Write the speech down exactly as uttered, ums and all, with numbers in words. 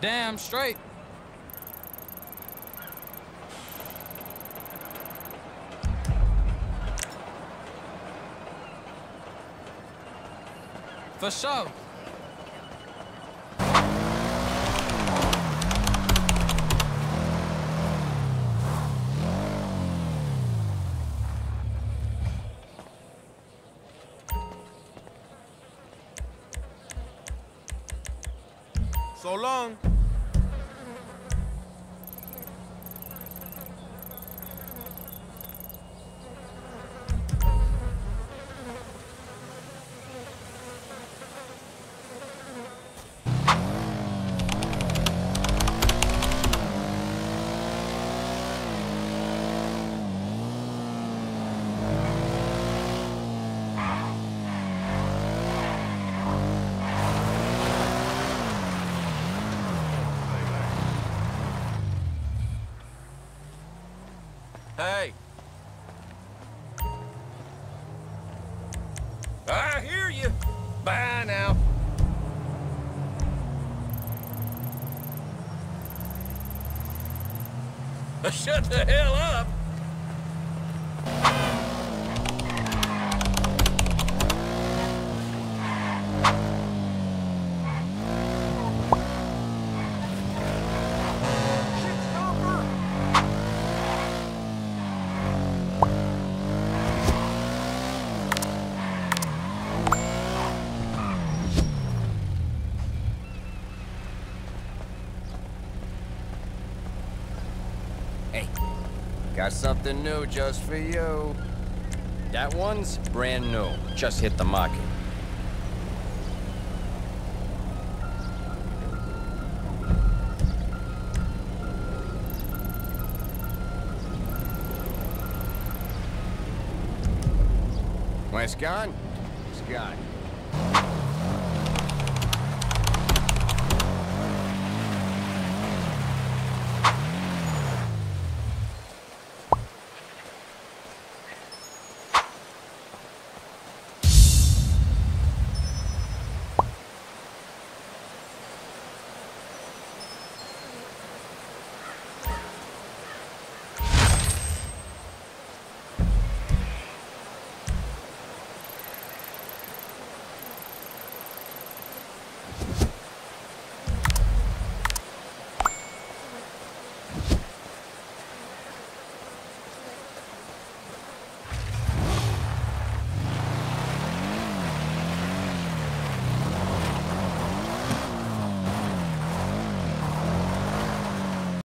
Damn straight. For sure. So long. Hey. I hear you. Bye now. Shut the hell up. Got something new just for you. That one's brand new. Just hit the market. Well, it's gone. It's gone.